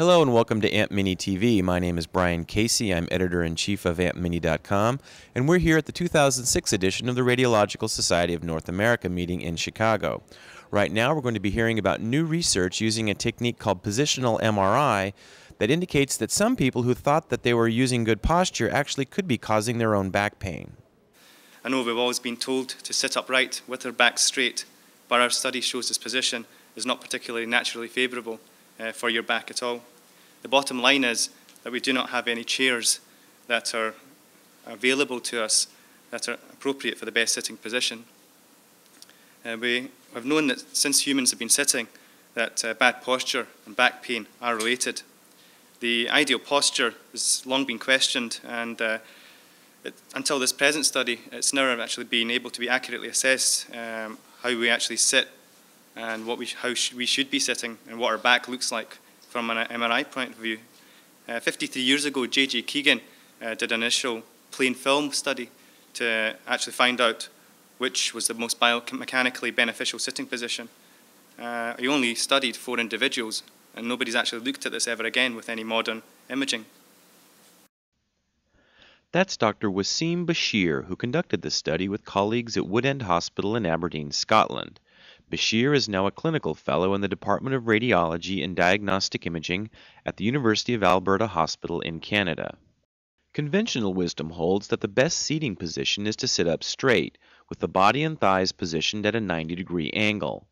Hello and welcome to Aunt Minnie TV. My name is Brian Casey. I'm editor-in-chief of AuntMinnie.com, and we're here at the 2006 edition of the Radiological Society of North America meeting in Chicago. Right now we're going to be hearing about new research using a technique called positional MRI that indicates that some people who thought that they were using good posture actually could be causing their own back pain. I know we've always been told to sit upright with our back straight, but our study shows this position is not particularly naturally favourable for your back at all. The bottom line is that we do not have any chairs that are available to us that are appropriate for the best sitting position. We have known that since humans have been sitting that bad posture and back pain are related. The ideal posture has long been questioned, and until this present study it's now actually been able to be accurately assessed how we actually sit and how we should be sitting and what our back looks like from an MRI point of view. 53 years ago, J.J. Keegan did an initial plain film study to actually find out which was the most biomechanically beneficial sitting position. He only studied 4 individuals, and nobody's actually looked at this ever again with any modern imaging. That's Dr. Wasim Bashir, who conducted this study with colleagues at Woodend Hospital in Aberdeen, Scotland. Bashir is now a clinical fellow in the Department of Radiology and Diagnostic Imaging at the University of Alberta Hospital in Canada. Conventional wisdom holds that the best seating position is to sit up straight, with the body and thighs positioned at a 90-degree angle.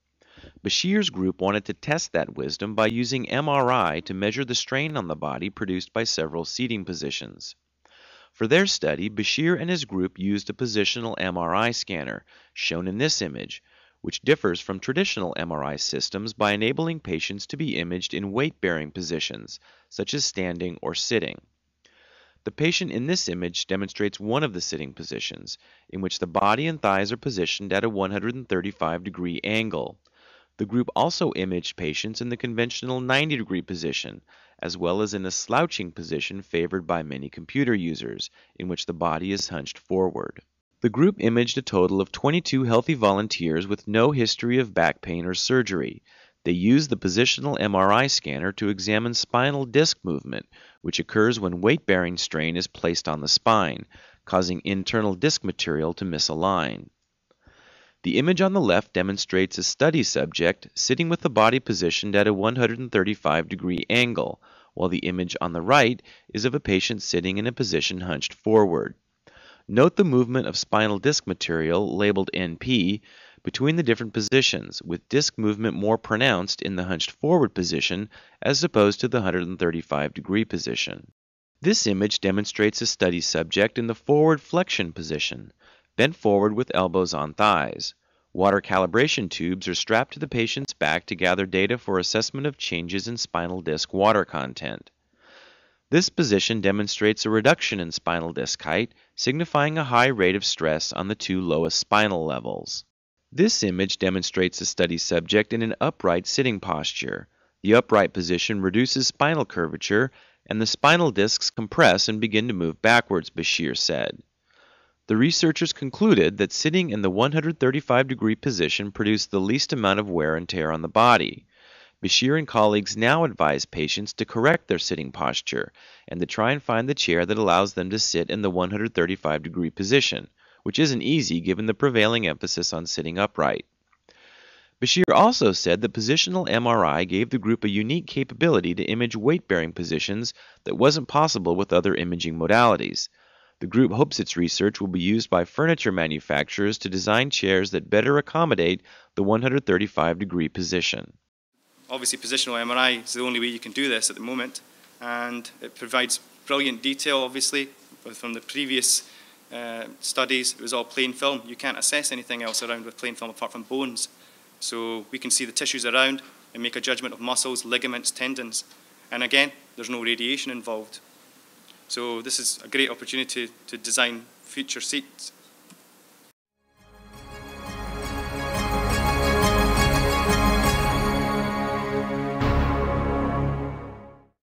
Bashir's group wanted to test that wisdom by using MRI to measure the strain on the body produced by several seating positions. For their study, Bashir and his group used a positional MRI scanner, shown in this image, which differs from traditional MRI systems by enabling patients to be imaged in weight-bearing positions, such as standing or sitting. The patient in this image demonstrates one of the sitting positions, in which the body and thighs are positioned at a 135-degree angle. The group also imaged patients in the conventional 90-degree position, as well as in a slouching position favored by many computer users, in which the body is hunched forward. The group imaged a total of 22 healthy volunteers with no history of back pain or surgery. They used the positional MRI scanner to examine spinal disc movement, which occurs when weight-bearing strain is placed on the spine, causing internal disc material to misalign. The image on the left demonstrates a study subject sitting with the body positioned at a 135-degree angle, while the image on the right is of a patient sitting in a position hunched forward. Note the movement of spinal disc material, labeled NP, between the different positions, with disc movement more pronounced in the hunched forward position as opposed to the 135-degree position. This image demonstrates a study subject in the forward flexion position, bent forward with elbows on thighs. Water calibration tubes are strapped to the patient's back to gather data for assessment of changes in spinal disc water content. This position demonstrates a reduction in spinal disc height, signifying a high rate of stress on the 2 lowest spinal levels. This image demonstrates a study subject in an upright sitting posture. The upright position reduces spinal curvature, and the spinal discs compress and begin to move backwards, Bashir said. The researchers concluded that sitting in the 135-degree position produced the least amount of wear and tear on the body. Bashir and colleagues now advise patients to correct their sitting posture and to try and find the chair that allows them to sit in the 135-degree position, which isn't easy given the prevailing emphasis on sitting upright. Bashir also said that positional MRI gave the group a unique capability to image weight-bearing positions that wasn't possible with other imaging modalities. The group hopes its research will be used by furniture manufacturers to design chairs that better accommodate the 135-degree position. Obviously, positional MRI is the only way you can do this at the moment, and it provides brilliant detail, obviously, from the previous studies. It was all plain film. You can't assess anything else around with plain film apart from bones. So we can see the tissues around and make a judgment of muscles, ligaments, tendons. And again, there's no radiation involved. So this is a great opportunity to design future seats